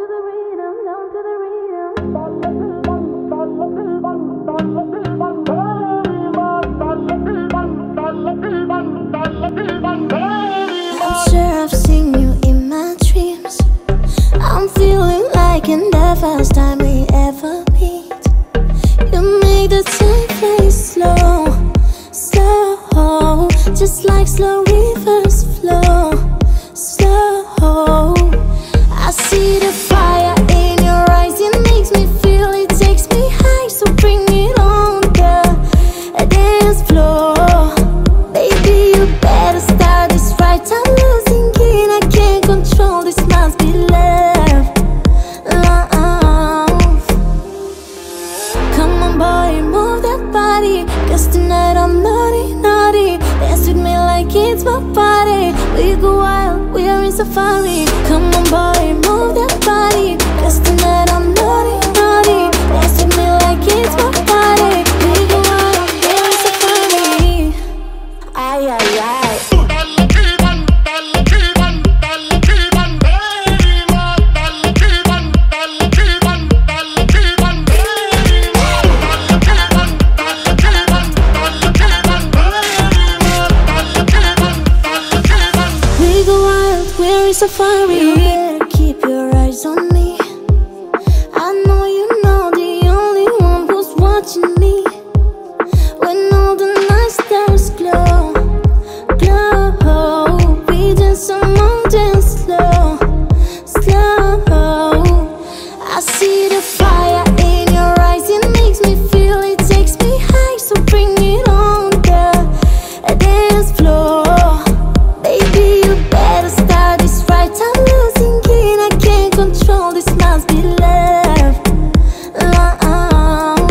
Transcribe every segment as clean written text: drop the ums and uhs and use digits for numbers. I'm sure I've seen you in my dreams. I'm feeling like in the first time we ever meet. You make the time play slow, slow, just like slow rivers flow, slow. I see the fire in your eyes, it makes me feel, it takes me high. So bring it on, girl, a dance floor. Baby, you better start this right. I'm losing it, I can't control, this must be love, love. Come on boy, move that body, 'cause tonight I'm naughty, naughty. Dance with me like it's my party. We go wild, we are in safari. Come on boy, move that body, 'cause tonight I'm naughty, naughty. Dance with me like it's my party. We go wild, we are in safari. Ay, ay, ay. Safari. You better keep your eyes on me. I know you know the only one who's watching me. When all the night stars glow, glow, we dance among them slow, slow. I see the fire in your eyes, it makes me feel, it takes me high. So bring it on, girl, a dance floor. Baby, you better start this right. I'm losing it, I can't control, this must be love, love.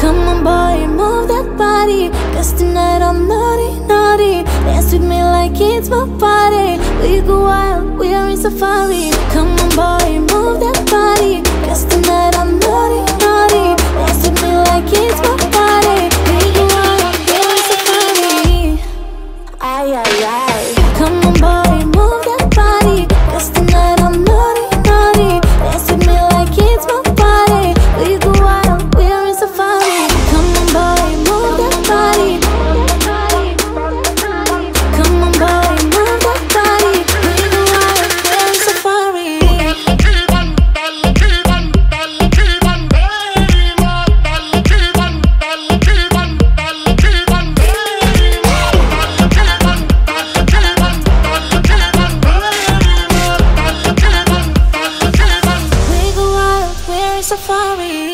Come on boy, move that body, 'cause tonight I'm naughty, naughty. Dance with me like it's my party. We go wild, we are in safari. Come on boy, move that body, 'cause tonight I'm naughty, naughty. Dance with me like it's my party. We go wild, we are in safari. Ay, ay, ay. Come on boy, move that body, 'cause tonight I'm naughty, naughty. Dance with me like it's my party. We go wild, we are in safari. Come on boy, move that body. Come on boy, move that body. We go wild, we are in safari. We go wild, we're in safari.